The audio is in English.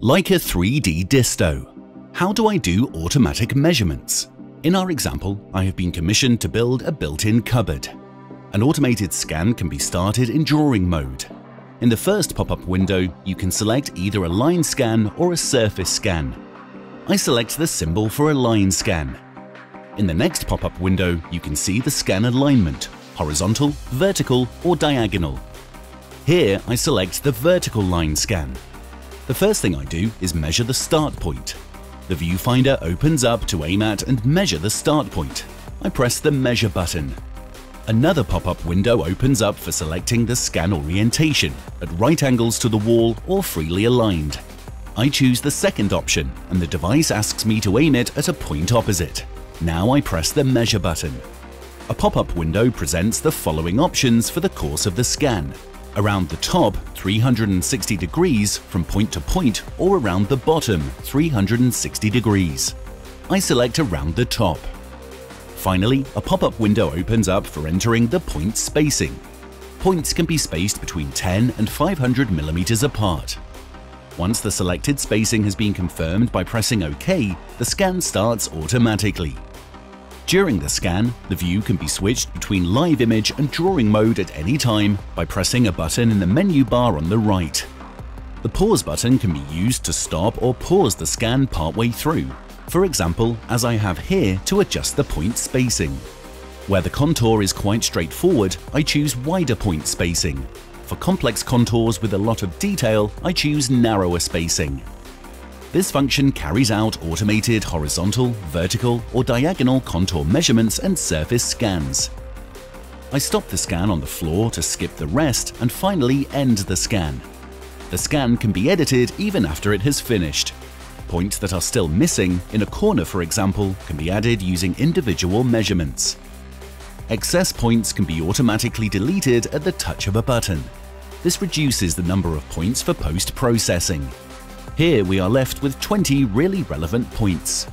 Leica 3D Disto. How do I do automatic measurements? In our example, I have been commissioned to build a built-in cupboard. An automated scan can be started in drawing mode. In the first pop-up window, you can select either a line scan or a surface scan. I select the symbol for a line scan. In the next pop-up window, you can see the scan alignment, horizontal, vertical, or diagonal. Here, I select the vertical line scan. The first thing I do is measure the start point. The viewfinder opens up to aim at and measure the start point. I press the measure button. Another pop-up window opens up for selecting the scan orientation, at right angles to the wall or freely aligned. I choose the second option, and the device asks me to aim it at a point opposite. Now I press the measure button. A pop-up window presents the following options for the course of the scan: around the top, 360 degrees from point to point, or around the bottom, 360 degrees. I select around the top. Finally, a pop-up window opens up for entering the point spacing. Points can be spaced between 10 and 500 millimeters apart. Once the selected spacing has been confirmed by pressing OK, the scan starts automatically. During the scan, the view can be switched between live image and drawing mode at any time by pressing a button in the menu bar on the right. The pause button can be used to stop or pause the scan partway through, for example, as I have here, to adjust the point spacing. Where the contour is quite straightforward, I choose wider point spacing. For complex contours with a lot of detail, I choose narrower spacing. This function carries out automated horizontal, vertical, or diagonal contour measurements and surface scans. I stop the scan on the floor to skip the rest and finally end the scan. The scan can be edited even after it has finished. Points that are still missing, in a corner for example, can be added using individual measurements. Excess points can be automatically deleted at the touch of a button. This reduces the number of points for post-processing. Here we are left with 20 really relevant points.